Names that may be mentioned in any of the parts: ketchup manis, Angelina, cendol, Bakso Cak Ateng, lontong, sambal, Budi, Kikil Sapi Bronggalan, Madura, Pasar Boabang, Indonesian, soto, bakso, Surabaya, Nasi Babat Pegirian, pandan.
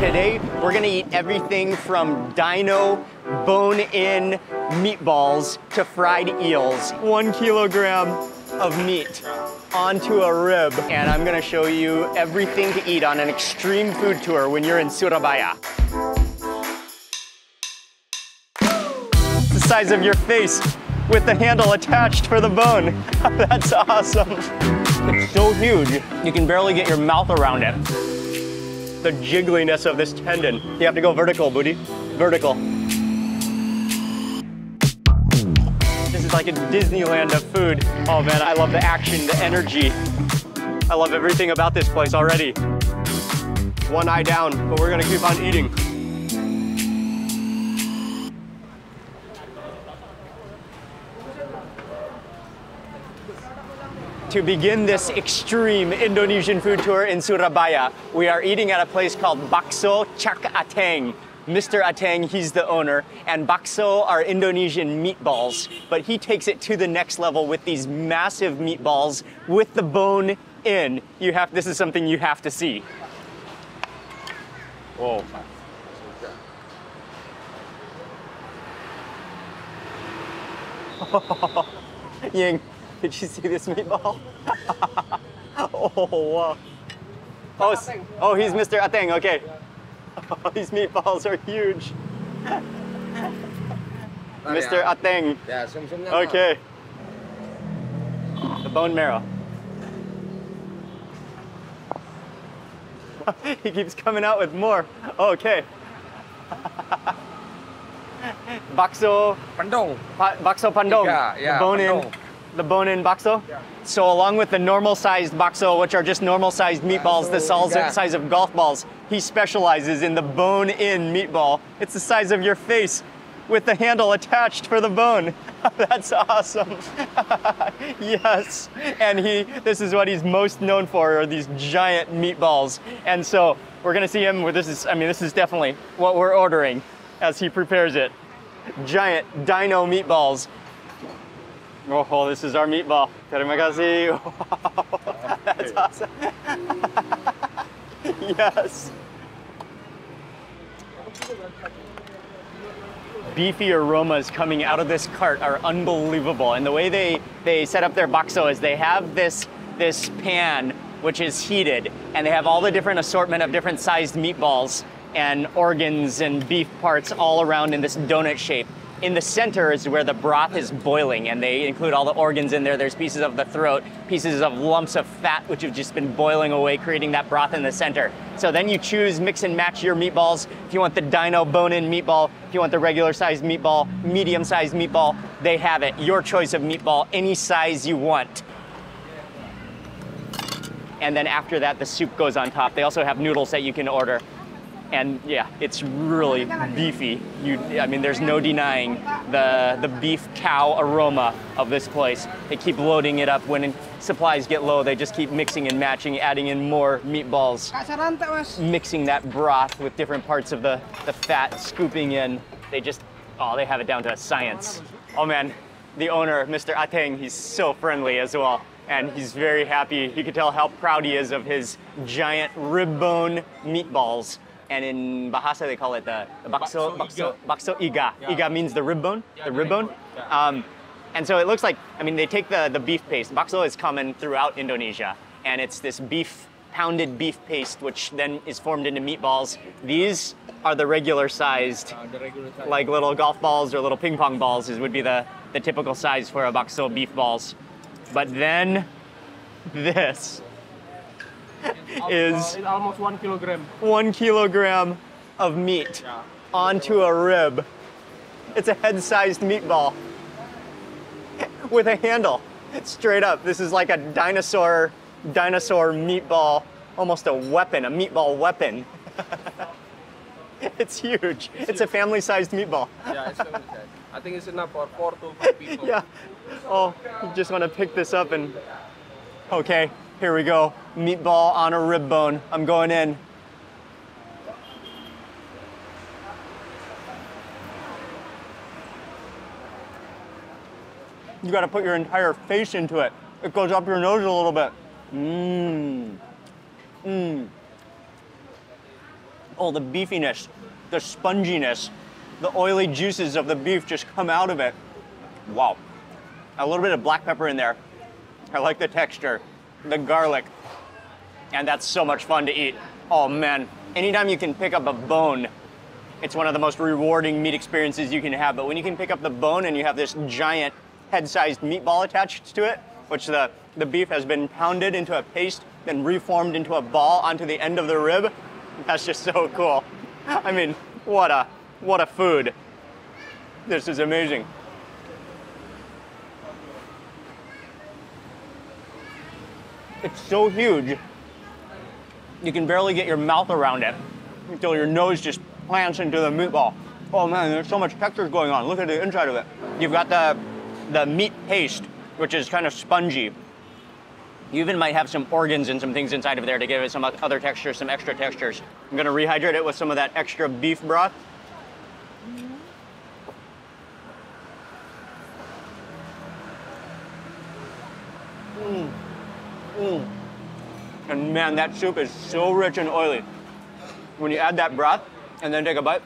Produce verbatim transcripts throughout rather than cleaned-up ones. Today, we're gonna eat everything from dino, bone-in meatballs to fried eels. One kilogram of meat onto a rib. And I'm gonna show you everything to eat on an extreme food tour when you're in Surabaya. It's the size of your face with the handle attached for the bone. That's awesome. It's so huge, you can barely get your mouth around it. The jiggliness of this tendon. You have to go vertical, Budi. Vertical. This is like a Disneyland of food. Oh man, I love the action, the energy. I love everything about this place already. One eye down, but we're gonna keep on eating. To begin this extreme Indonesian food tour in Surabaya, we are eating at a place called Bakso Cak Ateng. Mister Ateng, he's the owner, and bakso are Indonesian meatballs, but he takes it to the next level with these massive meatballs with the bone in. You have, this is something you have to see. Whoa. Ying. Did you see this meatball? Oh, wow. Oh, oh, he's Mister Ateng, okay. Oh, these meatballs are huge. Mister Ateng. Okay. The bone marrow. He keeps coming out with more. Okay. Bakso Pandong. Pa bakso Pandong. Yeah, yeah, bone pandong. In. The bone-in bakso? Yeah. So along with the normal-sized bakso, which are just normal-sized meatballs, yeah, so the yeah. size of golf balls, he specializes in the bone-in meatball. It's the size of your face with the handle attached for the bone. That's awesome. Yes. And he, this is what he's most known for, are these giant meatballs. And so we're going to see him, where this is, I mean, this is definitely what we're ordering as he prepares it. Giant dino meatballs. Oh, this is our meatball. Terima kasih. Wow. That's awesome. Yes. Beefy aromas coming out of this cart are unbelievable. And the way they, they set up their bakso is they have this, this pan, which is heated, and they have all the different assortment of different sized meatballs and organs and beef parts all around in this donut shape. In the center is where the broth is boiling, and they include all the organs in there. There's pieces of the throat, pieces of lumps of fat, which have just been boiling away, creating that broth in the center. So then you choose, mix and match your meatballs. If you want the dino bone-in meatball, if you want the regular-sized meatball, medium-sized meatball, they have it. Your choice of meatball, any size you want. And then after that, the soup goes on top. They also have noodles that you can order. And yeah, it's really beefy. You, I mean, there's no denying the, the beef cow aroma of this place. They keep loading it up. When supplies get low, they just keep mixing and matching, adding in more meatballs, mixing that broth with different parts of the, the fat, scooping in. They just, oh, they have it down to a science. Oh man, the owner, Mister Ateng, he's so friendly as well. And he's very happy. You can tell how proud he is of his giant rib bone meatballs. And in Bahasa, they call it the, the bakso, bakso, bakso iga. Yeah. Iga means the rib bone, yeah, the rib bone. Yeah. Um, and so it looks like, I mean, they take the, the beef paste. Bakso is common throughout Indonesia. And it's this beef, pounded beef paste, which then is formed into meatballs. These are the regular sized, uh, the regular size. Like little golf balls or little ping pong balls is, would be the, the typical size for a bakso beef balls. But then this. Is uh, almost one kilogram. One kilogram of meat yeah. onto a rib. It's a head-sized meatball with a handle. Straight up, this is like a dinosaur, dinosaur meatball, almost a weapon, a meatball weapon. It's huge. It's a family-sized meatball. Yeah, it's family-sized. I think it's enough for four to five people. Yeah. Oh, you just want to pick this up and okay. Here we go, meatball on a rib bone. I'm going in. You gotta put your entire face into it. It goes up your nose a little bit. Mmm. Mmm. all the beefiness, the sponginess, the oily juices of the beef just come out of it. Wow. A little bit of black pepper in there. I like the texture, the garlic, and that's so much fun to eat. Oh man, anytime you can pick up a bone, it's one of the most rewarding meat experiences you can have. But when you can pick up the bone and you have this giant head-sized meatball attached to it, which the, the beef has been pounded into a paste, then reformed into a ball onto the end of the rib, that's just so cool. I mean, what a, what a food. This is amazing. It's so huge, you can barely get your mouth around it until your nose just plants into the meatball. Oh man, there's so much texture going on. Look at the inside of it. You've got the, the meat paste, which is kind of spongy. You even might have some organs and some things inside of there to give it some other textures, some extra textures. I'm gonna rehydrate it with some of that extra beef broth. Mm. Mm. And man, that soup is so rich and oily. When you add that broth and then take a bite,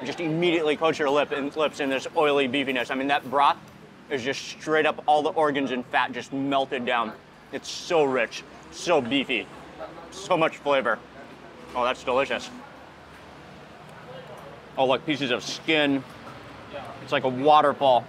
it just immediately coats your lip and lips in this oily beefiness. I mean, that broth is just straight up all the organs and fat just melted down. It's so rich, so beefy, so much flavor. Oh, that's delicious. Oh, like pieces of skin. It's like a waterfall.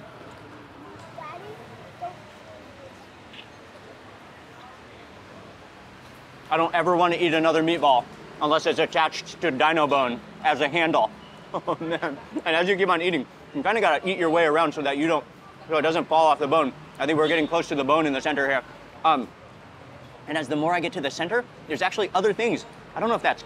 I don't ever want to eat another meatball unless it's attached to dino bone as a handle. Oh man. And as you keep on eating, you kind of got to eat your way around so that you don't, so it doesn't fall off the bone. I think we're getting close to the bone in the center here. Um, and as the more I get to the center, there's actually other things. I don't know if that's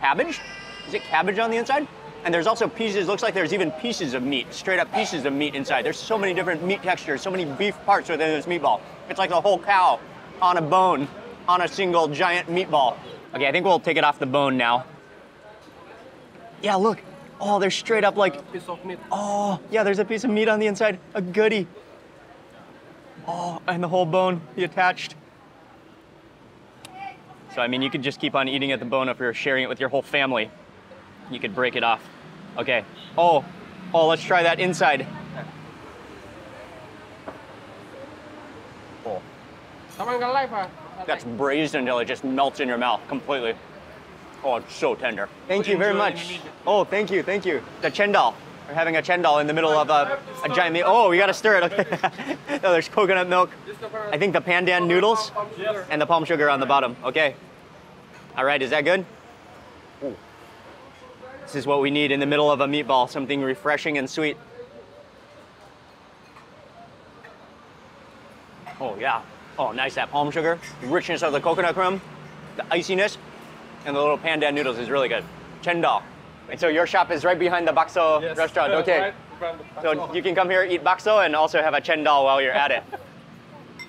cabbage. Is it cabbage on the inside? And there's also pieces, looks like there's even pieces of meat, straight up pieces of meat inside. There's so many different meat textures, so many beef parts within this meatball. It's like the whole cow on a bone, on a single giant meatball. Okay, I think we'll take it off the bone now. Yeah, look. Oh, there's straight up like... a piece of meat. Oh, yeah, there's a piece of meat on the inside. A goodie. Oh, and the whole bone, the attached. So, I mean, you could just keep on eating at the bone if you're sharing it with your whole family. You could break it off. Okay. Oh, oh, let's try that inside. Oh. That's braised until it just melts in your mouth completely. Oh, it's so tender. Thank you very much. Oh, thank you, thank you. The cendol. We're having a cendol in the middle of a, a giant meal. Oh, we gotta stir it. Okay. Oh, there's coconut milk. I think the pandan noodles and the palm sugar on the bottom. Okay. All right, is that good? Ooh. This is what we need in the middle of a meatball, something refreshing and sweet. Oh, yeah. Oh, nice, that palm sugar. The richness of the coconut crumb, the iciness, and the little pandan noodles is really good. Cendol. And so your shop is right behind the bakso yes, restaurant. Okay. Right so you can come here, eat bakso, and also have a cendol while you're at it.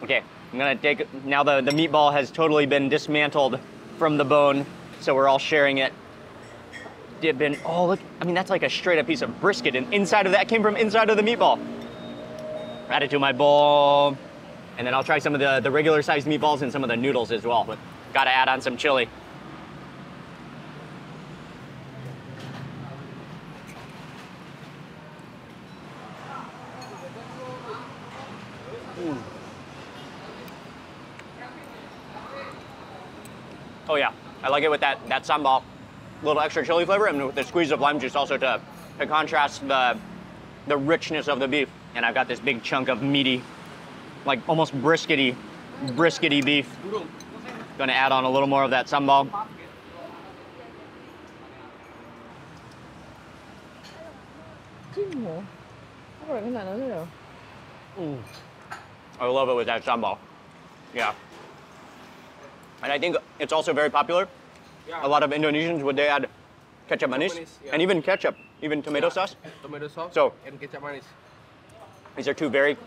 Okay, I'm gonna take, now the, the meatball has totally been dismantled from the bone, so we're all sharing it. Dip in, oh look, I mean that's like a straight up piece of brisket, and inside of that came from inside of the meatball. Add it to my bowl. And then I'll try some of the, the regular sized meatballs and some of the noodles as well. But gotta add on some chili. Mm. Oh yeah, I like it with that, that sambal. A little extra chili flavor and with the squeeze of lime juice also to, to contrast the, the richness of the beef. And I've got this big chunk of meaty, like almost briskety, briskety beef. Gonna add on a little more of that sambal. Mm. I love it with that sambal. Yeah. And I think it's also very popular. A lot of Indonesians, would they add ketchup manis? Yeah. And even ketchup, even tomato sauce. Tomato sauce so, and ketchup manis. These are two very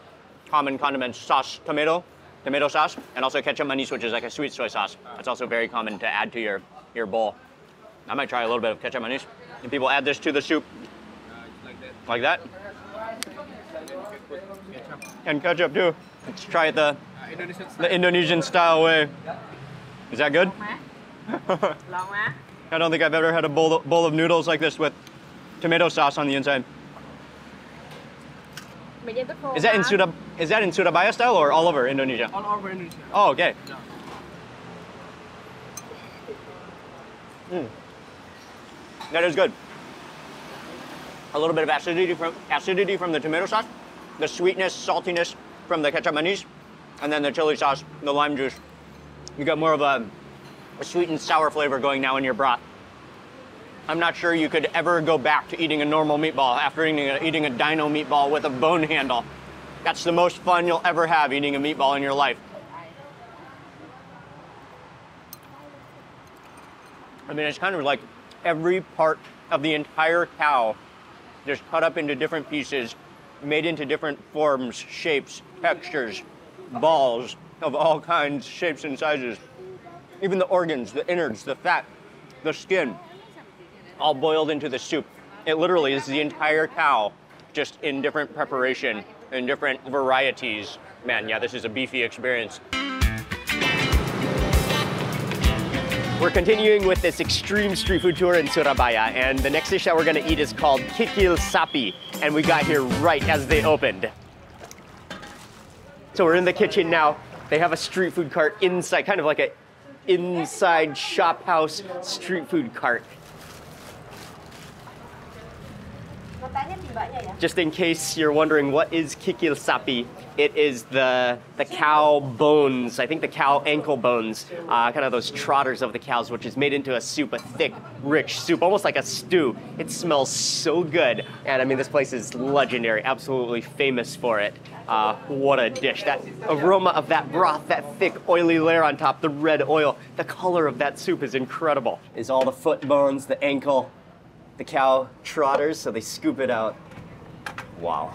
common condiments, sauce, tomato, tomato sauce, and also ketchup manis, which is like a sweet soy sauce. That's also very common to add to your, your bowl. I might try a little bit of ketchup manis. And people add this to the soup. Like that. And ketchup too. Let's try it the, the Indonesian style way. Is that good? I don't think I've ever had a bowl of, bowl of noodles like this with tomato sauce on the inside. Is that in Surab is that in Surabaya style or all over Indonesia? All over Indonesia. Oh, okay. Yeah. Mm. That is good. A little bit of acidity from acidity from the tomato sauce, the sweetness, saltiness from the ketchup manis, and then the chili sauce, the lime juice. You got more of a, a sweet and sour flavor going now in your broth. I'm not sure you could ever go back to eating a normal meatball after eating a, eating a dino meatball with a bone handle. That's the most fun you'll ever have, eating a meatball in your life. I mean, it's kind of like every part of the entire cow just cut up into different pieces, made into different forms, shapes, textures, balls of all kinds, shapes and sizes. Even the organs, the innards, the fat, the skin, all boiled into the soup. It literally is the entire cow, just in different preparation, in different varieties. Man, yeah, this is a beefy experience. We're continuing with this extreme street food tour in Surabaya, and the next dish that we're gonna eat is called Kikil Sapi, and we got here right as they opened. So we're in the kitchen now. They have a street food cart inside, kind of like a inside shop house street food cart. Just in case you're wondering, what is Kikil Sapi? It is the the cow bones, I think the cow ankle bones, uh, kind of those trotters of the cows, which is made into a soup, a thick, rich soup, almost like a stew. It smells so good. And I mean, this place is legendary, absolutely famous for it. Uh, what a dish. That aroma of that broth, that thick, oily layer on top, the red oil, the color of that soup is incredible. Is all the foot bones, the ankle, the cow trotters, so they scoop it out. Wow.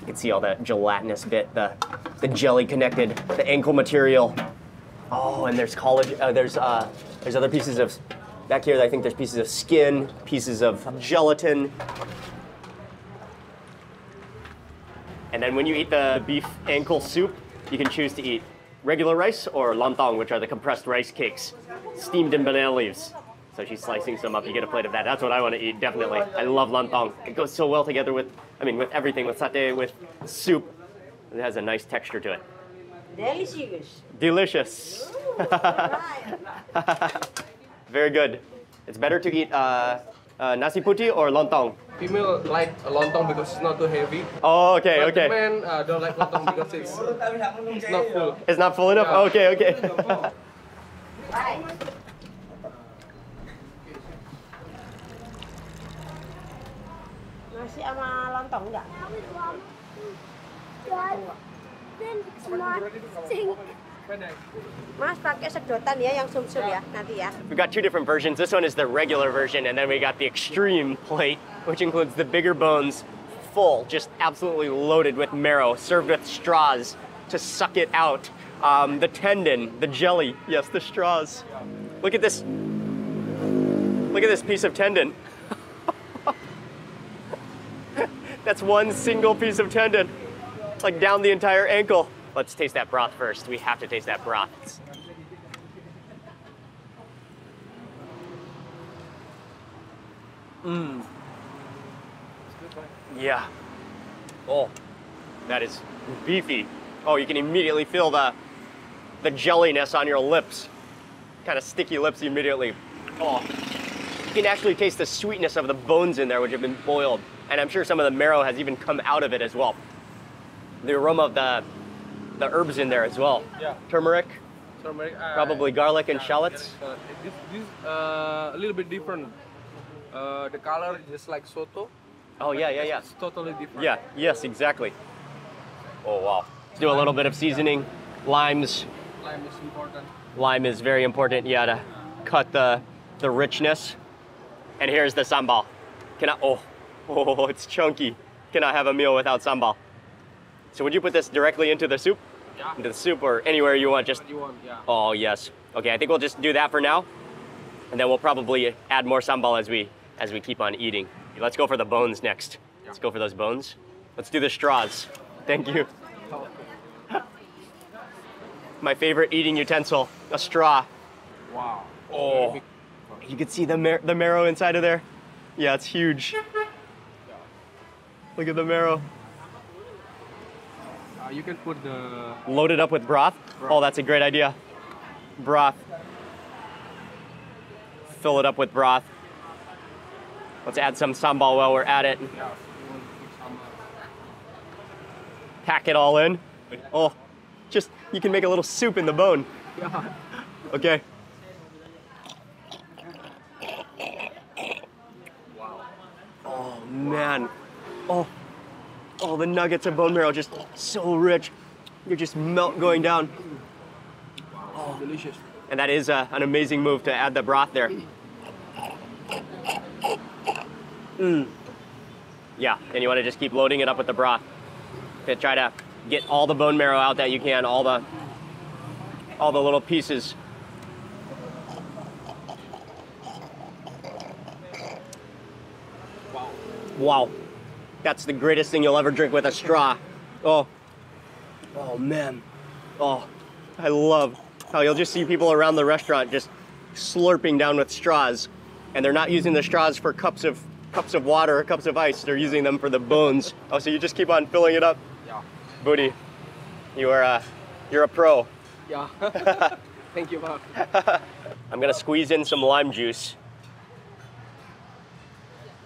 You can see all that gelatinous bit, the, the jelly connected, the ankle material. Oh, and there's college, uh, there's, uh, there's other pieces of, back here I think there's pieces of skin, pieces of gelatin. And then when you eat the beef ankle soup, you can choose to eat regular rice or lontong, which are the compressed rice cakes, steamed in banana leaves. So she's slicing some up, you get a plate of that. That's what I want to eat, definitely. I love lontong. It goes so well together with, I mean, with everything, with satay, with soup. It has a nice texture to it. Delicious. Delicious. Very good. It's better to eat uh, uh, nasi putih or lontong? Female like lontong because it's not too heavy. Oh, okay, but okay. Men uh, don't like lontong because it's, it's not full. It's not full enough? Yeah. Okay, okay. We've got two different versions. This one is the regular version, and then we got the extreme plate, which includes the bigger bones, full, just absolutely loaded with marrow, served with straws to suck it out. Um, the tendon, the jelly, yes, the straws. Look at this. Look at this piece of tendon. That's one single piece of tendon, like down the entire ankle. Let's taste that broth first. We have to taste that broth. Mmm. Yeah. Oh, that is beefy. Oh, you can immediately feel the, the jelliness on your lips. Kind of sticky lips immediately. Oh, you can actually taste the sweetness of the bones in there, which have been boiled. And I'm sure some of the marrow has even come out of it as well. The aroma of the the herbs in there as well. Yeah. Turmeric, Turmeric uh, probably garlic and yeah, shallots. Uh, this is uh, a little bit different. Uh, the color is just like soto. Oh, yeah, yeah, yeah. It's totally different. Yeah, yes, exactly. Oh, wow. Let's do a little bit of seasoning. Limes. Lime is important. Lime is very important, yeah, to cut the, the richness. And here's the sambal. Can I, oh. Oh, it's chunky. Cannot have a meal without sambal. So would you put this directly into the soup? Yeah. Into the soup or anywhere you want, just... You want, yeah. Oh, yes. Okay, I think we'll just do that for now. And then we'll probably add more sambal as we, as we keep on eating. Let's go for the bones next. Yeah. Let's go for those bones. Let's do the straws. Thank you. My favorite eating utensil, a straw. Wow. Oh, You can see the, mar the marrow inside of there. Yeah, it's huge. Look at the marrow. Uh, you can put the... Load it up with broth? broth? Oh, that's a great idea. Broth. Fill it up with broth. Let's add some sambal while we're at it. Yeah. Pack it all in. Oh, just, you can make a little soup in the bone. Yeah. Okay. Wow. Oh, man. Oh, oh, the nuggets of bone marrow, just so rich. You're just melt going down. Wow, oh. Delicious. And that is uh, an amazing move to add the broth there. Mm. Yeah, and you want to just keep loading it up with the broth to try to get all the bone marrow out that you can, all the, all the little pieces. Wow. Wow. That's the greatest thing you'll ever drink with a straw. Oh, oh man. Oh, I love how you'll just see people around the restaurant just slurping down with straws. And they're not using the straws for cups of cups of water or cups of ice. They're using them for the bones. Oh, so you just keep on filling it up? Yeah. Budi, you are a, you're a pro. Yeah. Thank you, Bob. I'm gonna squeeze in some lime juice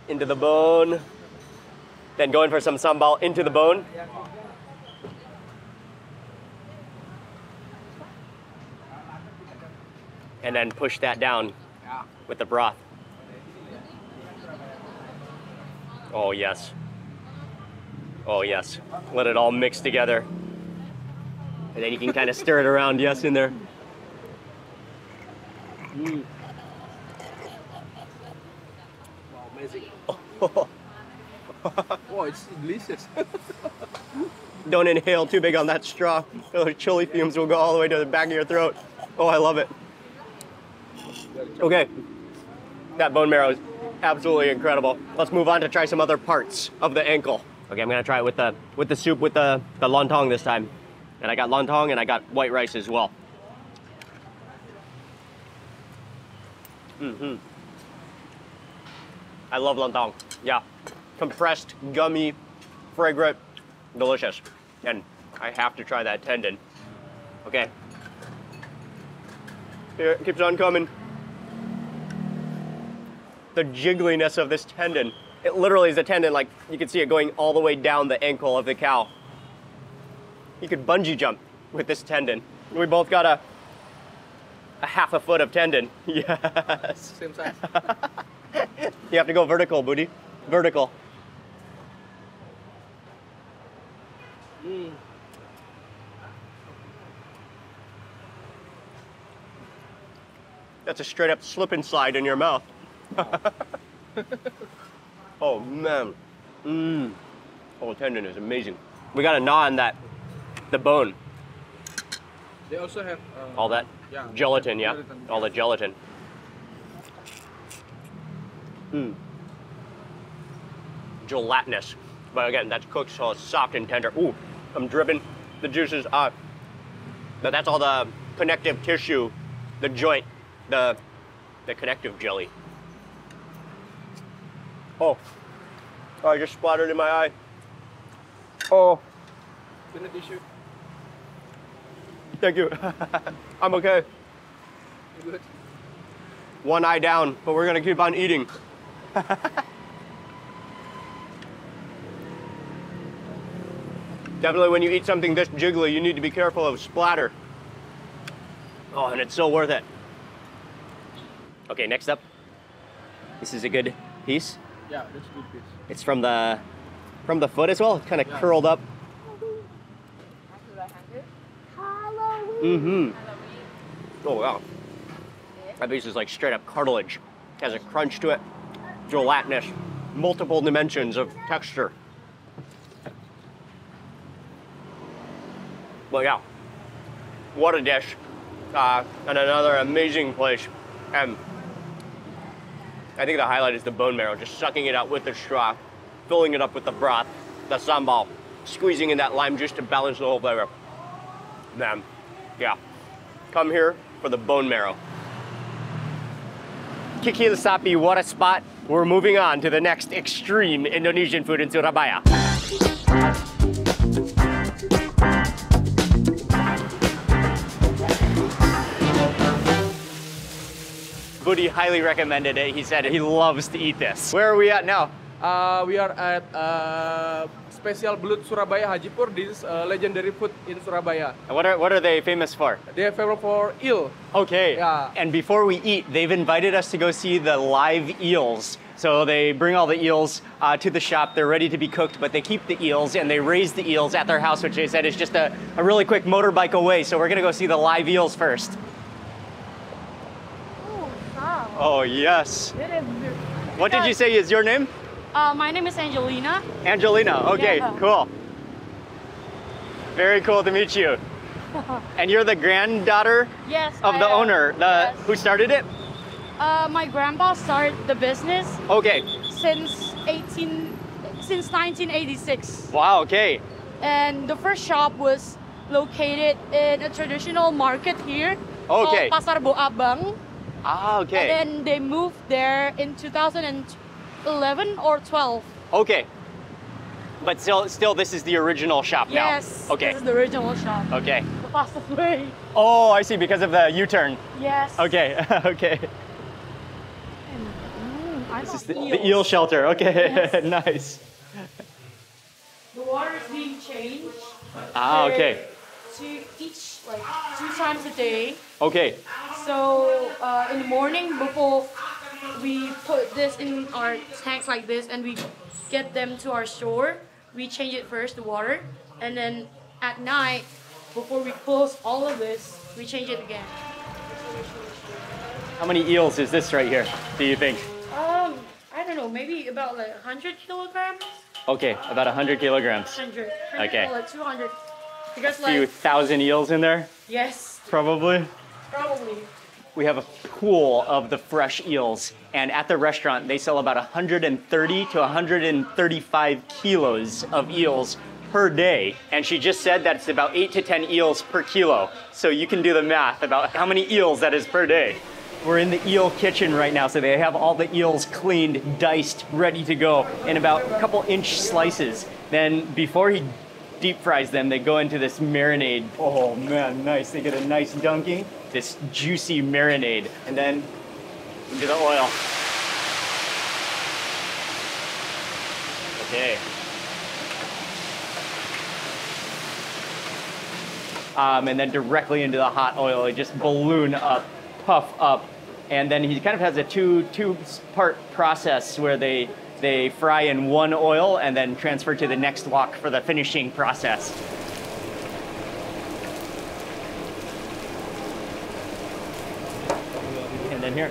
into the bone. Then go in for some sambal into the bone. And then push that down with the broth. Oh yes. Oh yes. Let it all mix together. And then you can kind of stir it around, yes, in there. Mm. Wow, amazing. Oh. Oh, it's delicious. Don't inhale too big on that straw. Those chili fumes will go all the way to the back of your throat. Oh, I love it. Okay. That bone marrow is absolutely incredible. Let's move on to try some other parts of the ankle. Okay, I'm gonna try it with the with the soup with the, the lontong this time. And I got lontong and I got white rice as well. Mm-hmm. I love lontong. Yeah. Compressed, gummy, fragrant, delicious. And I have to try that tendon. Okay. Here, it keeps on coming. The jiggliness of this tendon. It literally is a tendon, like you can see it going all the way down the ankle of the cow. You could bungee jump with this tendon. We both got a, a half a foot of tendon. Yes. Same size. You have to go vertical, Budi. Vertical. Mm. That's a straight up slip and slide in your mouth. Oh man. Mmm. Oh, tendon is amazing. We got a gnaw on that, the bone. They also have uh, all that yeah, gelatin, yeah? Gelatin, all yeah. the gelatin. Mmm. Gelatinous, but again, that's cooked so it's soft and tender. Ooh, I'm dripping the juices out. But that's all the connective tissue, the joint, the the connective jelly. Oh, oh I just splattered in my eye. Oh, in the tissue. Thank you. I'm okay. You're good. One eye down, but we're gonna keep on eating. Definitely when you eat something this jiggly, you need to be careful of splatter. Oh, and it's so worth it. Okay, next up. This is a good piece. Yeah, that's a good piece. It's from the from the foot as well. It's kind of yeah. curled up. Mm-hmm. Oh, wow. That piece is like straight up cartilage. It has a crunch to it. Gelatinous. Multiple dimensions of texture. But yeah, what a dish, uh, and another amazing place. And I think the highlight is the bone marrow, just sucking it out with the straw, filling it up with the broth, the sambal, squeezing in that lime juice to balance the whole flavor. Man, yeah, come here for the bone marrow. Kikil Sapi, what a spot. We're moving on to the next extreme Indonesian food in Surabaya. Budi highly recommended it. He said he loves to eat this. Where are we at now? Uh, we are at uh, Spesial Belut Surabaya H. Poer. This uh, legendary food in Surabaya. And what are what are they famous for? They are famous for eel. Okay. Yeah. And before we eat, they've invited us to go see the live eels. So they bring all the eels uh, to the shop. They're ready to be cooked, but they keep the eels and they raise the eels at their house, which they said is just a, a really quick motorbike away. So we're gonna go see the live eels first. Oh, yes. It is beautiful. What did you say is your name? Uh, my name is Angelina. Angelina, okay, yeah. Cool. Very cool to meet you. And you're the granddaughter yes, of I the am. owner. The, yes. Who started it? Uh, my grandpa started the business. Okay. Since, eighteen, since nineteen eighty-six. Wow, okay. And the first shop was located in a traditional market here. Okay. Called Pasar Boabang. Ah, okay. And then they moved there in two thousand eleven or twelve. Okay. But still, still this is the original shop yes, now? Yes, okay. This is the original shop. Okay. The fastest way. Oh, I see, because of the U-turn. Yes. Okay, okay. And, mm, this is the, the eel shelter, okay, yes. Nice. The water is being changed. Ah, okay. To each, like, two times a day. Okay. So, uh, in the morning before we put this in our tanks like this and we get them to our shore, we change it first, the water, and then at night, before we close all of this, we change it again. How many eels is this right here, do you think? Um, I don't know, maybe about like one hundred kilograms? Okay, about one hundred kilograms. one hundred, one hundred okay. Or like two hundred. Because a few like, thousand eels in there? Yes. Probably? Probably. We have a pool of the fresh eels, and at the restaurant, they sell about one hundred thirty to one hundred thirty-five kilos of eels per day. And she just said that it's about eight to ten eels per kilo. So you can do the math about how many eels that is per day. We're in the eel kitchen right now, so they have all the eels cleaned, diced, ready to go in about a couple inch slices. Then before he deep fries them, they go into this marinade. Oh man, nice, they get a nice dunking. This juicy marinade, and then into the oil. Okay. Um, and then directly into the hot oil, they just balloon up, puff up, and then he kind of has a two two part process where they they fry in one oil and then transfer to the next wok for the finishing process. In here.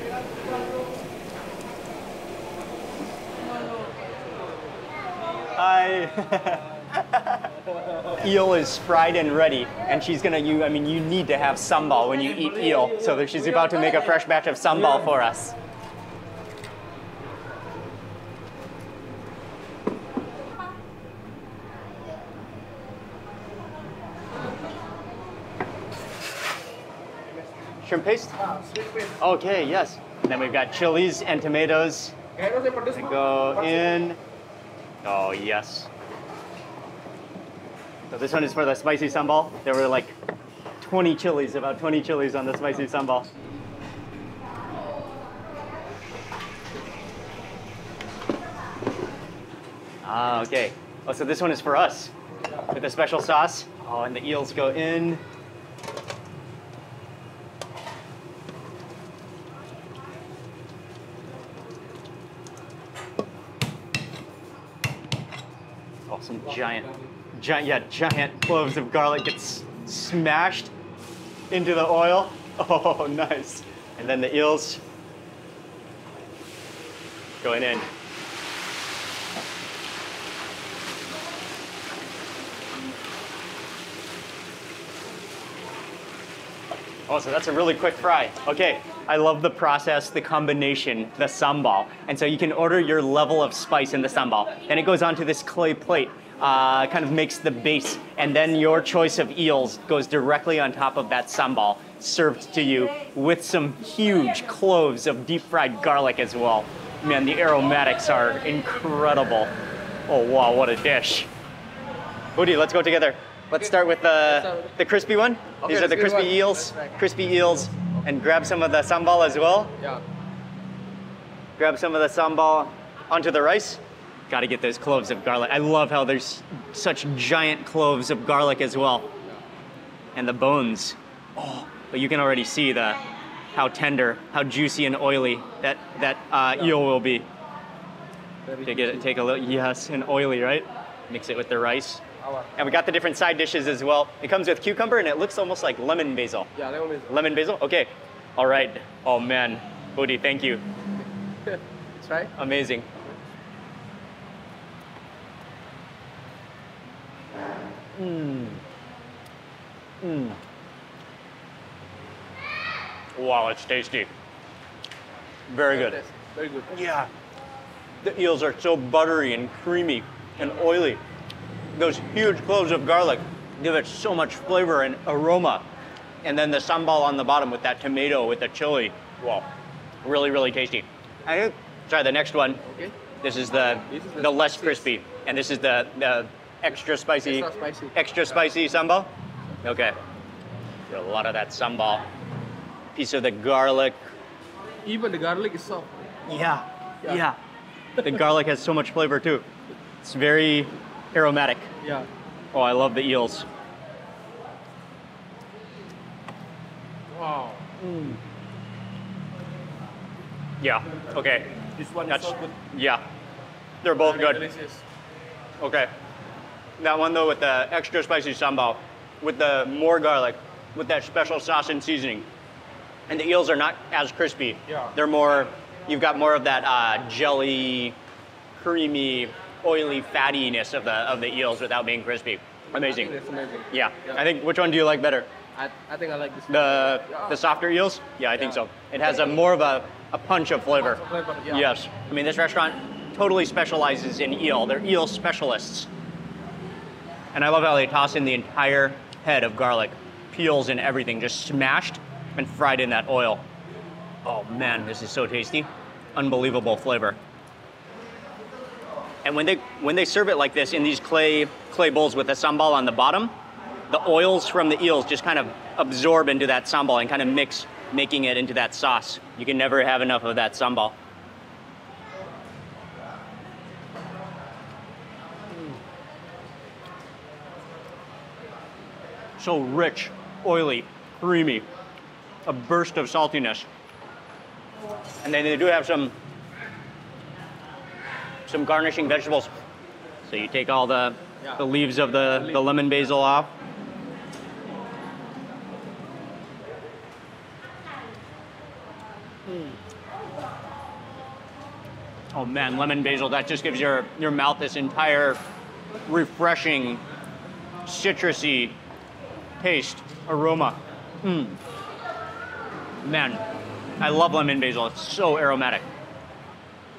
Hi. Eel is fried and ready, and she's gonna. You, I mean, you need to have sambal when you eat eel. So she's about to make a fresh batch of sambal for us. Shrimp paste? Okay, yes. And then we've got chilies and tomatoes. And go in. Oh, yes. So this one is for the spicy sambal. There were like twenty chilies, about twenty chilies on the spicy sambal. Ah, okay. Oh, so this one is for us with a special sauce. Oh, and the eels go in. Some giant, giant, yeah, giant cloves of garlic gets smashed into the oil. Oh, nice. And then the eels going in. Oh, so that's a really quick fry. Okay, I love the process, the combination, the sambal. And so you can order your level of spice in the sambal. Then it goes onto this clay plate. uh, kind of makes the base. And then your choice of eels goes directly on top of that sambal, served to you with some huge cloves of deep-fried garlic as well. Man, the aromatics are incredible. Oh, wow, what a dish. Budi, let's go together. Let's start with the, the crispy one. Okay, these are the crispy eels, crispy eels. And grab some of the sambal as well. Yeah. Grab some of the sambal onto the rice. Got to get those cloves of garlic. I love how there's such giant cloves of garlic as well. Yeah. And the bones. Oh, but you can already see the how tender, how juicy and oily that, that uh, yeah. eel will be. Take, it, take a little, yes, and oily, right? Mix it with the rice. And we got the different side dishes as well. It comes with cucumber and it looks almost like lemon basil. Yeah, lemon basil. Lemon basil? Okay. All right. Oh man, Budi, thank you. That's right. Amazing. Mmm. Mmm. Wow, it's tasty. Very good. Very good. Yeah. The eels are so buttery and creamy and oily. Those huge cloves of garlic give it so much flavor and aroma. And then the sambal on the bottom with that tomato, with the chili. Wow, really, really tasty. I think, try the next one. Okay. This is the, this is the, the less crispy. And this is the, the extra spicy, extra spicy, extra spicy sambal. Okay, get a lot of that sambal. Piece of the garlic. Even the garlic is soft. Yeah, yeah. yeah. The garlic has so much flavor too. It's very aromatic. Yeah. Oh, I love the eels. Wow. Mm. Yeah. Okay. This one That's, is so good. Yeah. They're both Very good. Delicious. Okay. That one though with the extra spicy sambal, with the more garlic, with that special sauce and seasoning, and the eels are not as crispy. Yeah. They're more. You've got more of that uh, jelly, creamy, oily fattiness of the of the eels without being crispy. Amazing. I think that's amazing. Yeah. yeah. I think, which one do you like better? I, I think I like this one. The, yeah. the softer eels? Yeah, I yeah. think so. It has a more of a, a punch of flavor. Punch of flavor. Yeah. Yes. I mean, this restaurant totally specializes in eel. They're eel specialists. And I love how they toss in the entire head of garlic, peels and everything, just smashed and fried in that oil. Oh man, this is so tasty. Unbelievable flavor. And when they when they serve it like this in these clay clay bowls with the sambal on the bottom, the oils from the eels just kind of absorb into that sambal and kind of mix, making it into that sauce. You can never have enough of that sambal. So rich, oily, creamy, a burst of saltiness. And then they do have some some garnishing vegetables. So you take all the, yeah. the leaves of the, the lemon basil off. Mm. Oh man, lemon basil, that just gives your, your mouth this entire refreshing, citrusy taste, aroma. Mm. Man, I love lemon basil, it's so aromatic.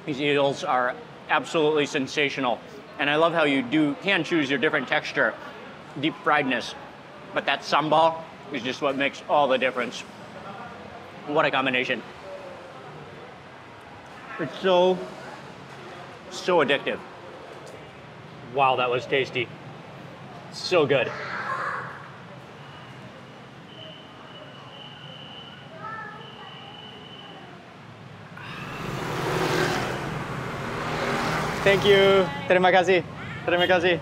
These eels are absolutely sensational. And I love how you do can choose your different texture, deep friedness, but that sambal is just what makes all the difference. What a combination. It's so, so addictive. Wow, that was tasty. So good. Thank you. Terima kasih. Terima kasih.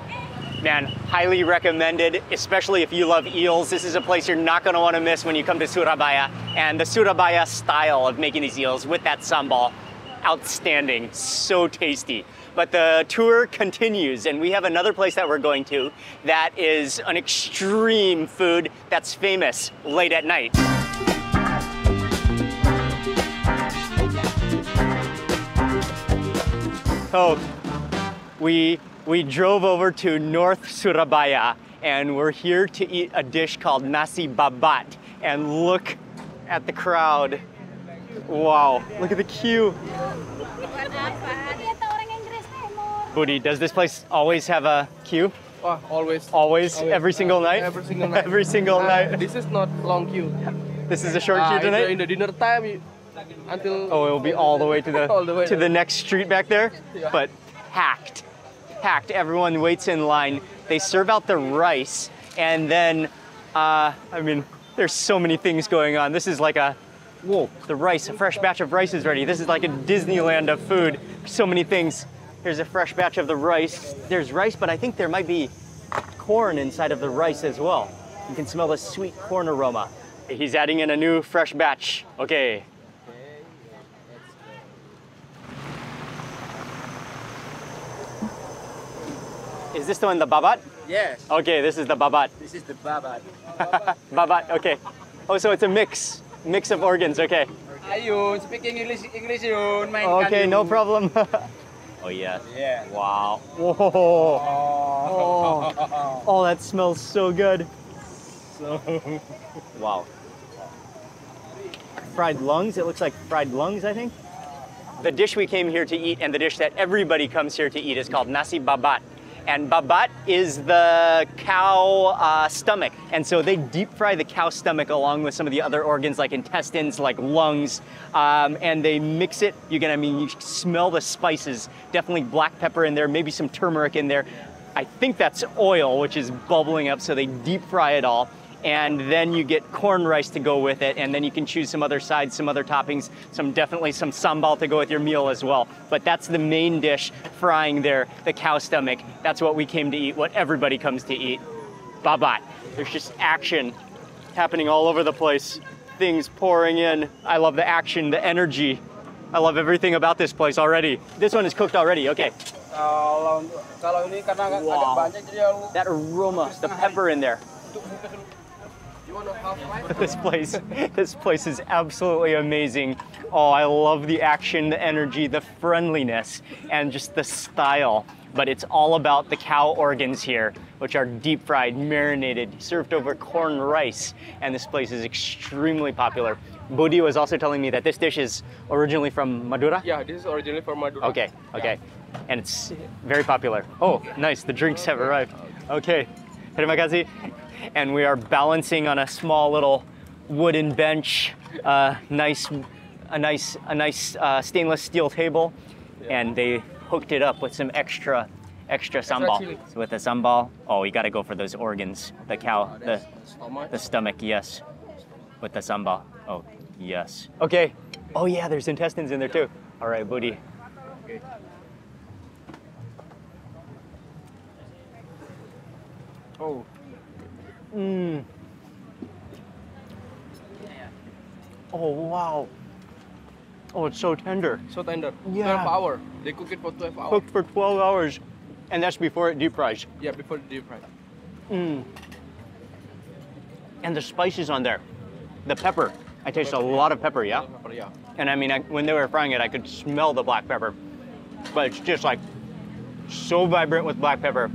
Man, highly recommended, especially if you love eels. This is a place you're not going to want to miss when you come to Surabaya. And the Surabaya style of making these eels with that sambal, outstanding, so tasty. But the tour continues, and we have another place that we're going to that is an extreme food that's famous late at night. So we, we drove over to North Surabaya and we're here to eat a dish called Nasi Babat. And look at the crowd. Wow, look at the queue. Budi, does this place always have a queue? Oh, always. Always? Always. Every single uh, night? Every single night. Every single uh, night. This is not long queue. This is a short uh, queue tonight? In the dinner time, you, until... Oh, it will be all the way to the, the, way to the next street back there? Yeah. But packed. Packed. Everyone waits in line. They serve out the rice. And then, uh, I mean, there's so many things going on. This is like a... Whoa, the rice, a fresh batch of rice is ready. This is like a Disneyland of food. So many things. Here's a fresh batch of the rice. There's rice, but I think there might be corn inside of the rice as well. You can smell the sweet corn aroma. He's adding in a new fresh batch. Okay. Is this the one, the babat? Yes. Okay, this is the babat. This is the babat. Babat, okay. Oh, so it's a mix. Mix of organs, okay. Ayun, speaking English, English yun. Okay, no problem. Oh, yes. Yeah. Wow. Whoa. Oh. Oh, that smells so good. So. Wow. Fried lungs? It looks like fried lungs, I think. The dish we came here to eat and the dish that everybody comes here to eat is called Nasi Babat. And babat is the cow uh, stomach. And so they deep fry the cow stomach along with some of the other organs like intestines, like lungs, um, and they mix it. You can, I mean, you smell the spices. Definitely black pepper in there, maybe some turmeric in there. I think that's oil, which is bubbling up, so they deep fry it all. And then you get corn rice to go with it, and then you can choose some other sides, some other toppings, some definitely some sambal to go with your meal as well. But that's the main dish, frying there, the cow stomach. That's what we came to eat, what everybody comes to eat. Babat. There's just action happening all over the place. Things pouring in. I love the action, the energy. I love everything about this place already. This one is cooked already, okay. Wow. That aroma, the pepper in there. This place, this place is absolutely amazing. Oh, I love the action, the energy, the friendliness, and just the style. But it's all about the cow organs here, which are deep fried, marinated, served over corn rice. And this place is extremely popular. Budi was also telling me that this dish is originally from Madura? Yeah, this is originally from Madura. Okay, okay. Yeah. And it's very popular. Oh, nice, the drinks have arrived. Okay, terima kasih. And we are balancing on a small little wooden bench, uh, nice, a nice, a nice uh, stainless steel table, yeah. And they hooked it up with some extra, extra sambal. So with the sambal, oh, you got to go for those organs, the cow, oh, the, stomach. the stomach, yes, with the sambal. Oh, yes. Okay. Oh yeah, there's intestines in there too. All right, Budi. Okay. Oh. Mmm. Oh, wow. Oh, it's so tender. So tender. Yeah. twelve hours. They cook it for twelve hours. Cooked for twelve hours. And that's before it deep fries. Yeah, before it deep fries. Mmm. And the spices on there. The pepper. I taste pepper, a lot yeah. of pepper, yeah? A lot of pepper, yeah. And I mean, I, when they were frying it, I could smell the black pepper. But it's just like so vibrant with black pepper.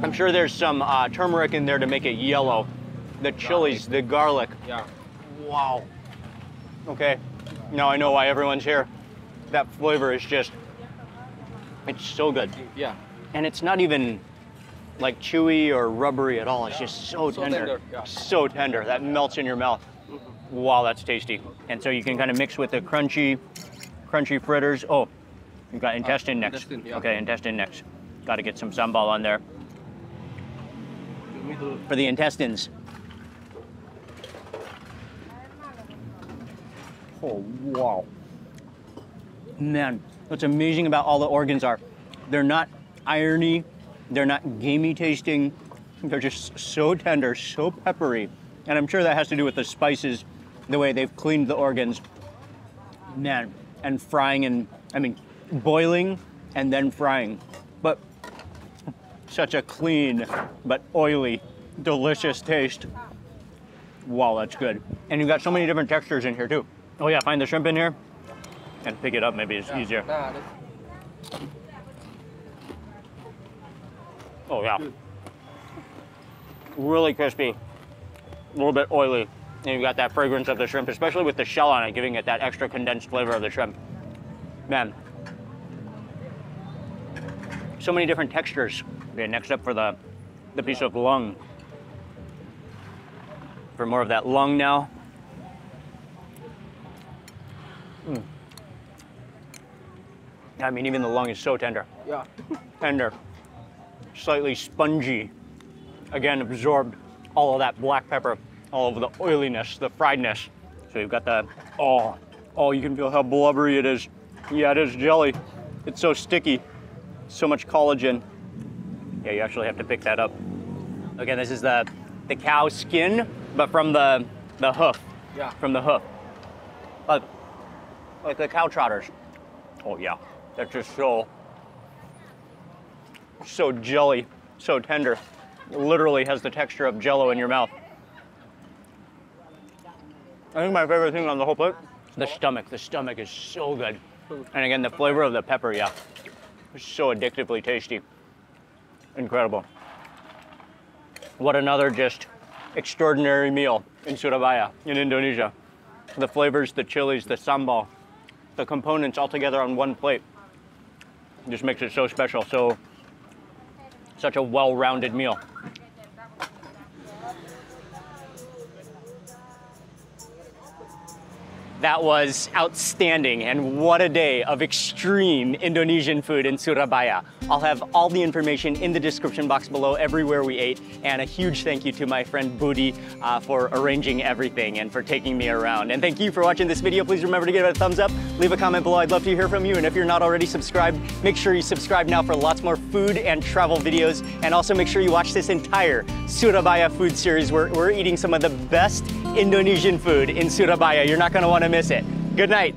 I'm sure there's some uh, turmeric in there to make it yellow. The chilies, the garlic. Yeah. Wow. Okay, now I know why everyone's here. That flavor is just, it's so good. Yeah. And it's not even like chewy or rubbery at all. It's yeah. just so, so tender. tender. Yeah. So tender, that melts in your mouth. Mm-hmm. Wow, that's tasty. And so you can kind of mix with the crunchy, crunchy fritters. Oh, you've got intestine uh, next. Intestine, yeah. Okay, intestine next. Got to get some sambal on there. For the intestines. Oh, wow. Man, what's amazing about all the organs are they're not irony, they're not gamey tasting, they're just so tender, so peppery. And I'm sure that has to do with the spices, the way they've cleaned the organs. Man, and frying and, I mean, boiling and then frying. But such a clean, but oily, delicious taste. Wow, that's good. And you've got so many different textures in here too. Oh yeah, find the shrimp in here and pick it up, maybe it's yeah. easier. Nah, oh yeah. Really crispy, a little bit oily. And you've got that fragrance of the shrimp, especially with the shell on it, giving it that extra condensed flavor of the shrimp. Man. so many different textures. Okay, next up for the, the piece of lung. For more of that lung now. Mm. I mean, even the lung is so tender. Yeah. Tender. Slightly spongy. Again, absorbed all of that black pepper, all of the oiliness, the friedness. So you've got the, oh, oh, you can feel how blubbery it is. Yeah, it is jelly. It's so sticky. So much collagen. Yeah, you actually have to pick that up. Again, this is the, the cow skin, but from the, the hoof. Yeah. From the hoof. Like, like the cow trotters. Oh yeah, that's just so, so jelly, so tender. It literally has the texture of jello in your mouth. I think my favorite thing on the whole plate, the stomach. The stomach is so good. And again, the flavor of the pepper, yeah. So addictively tasty. Incredible. What another just extraordinary meal in Surabaya, in Indonesia. The flavors, the chilies, the sambal, the components all together on one plate. It just makes it so special, so such a well-rounded meal. That was outstanding, and what a day of extreme Indonesian food in Surabaya. I'll have all the information in the description box below everywhere we ate, and a huge thank you to my friend Budi uh, for arranging everything and for taking me around. And thank you for watching this video. Please remember to give it a thumbs up, leave a comment below. I'd love to hear from you, and if you're not already subscribed, make sure you subscribe now for lots more food and travel videos, and also make sure you watch this entire Surabaya food series where we're eating some of the best Indonesian food in Surabaya. You're not going to want to miss it. Good night.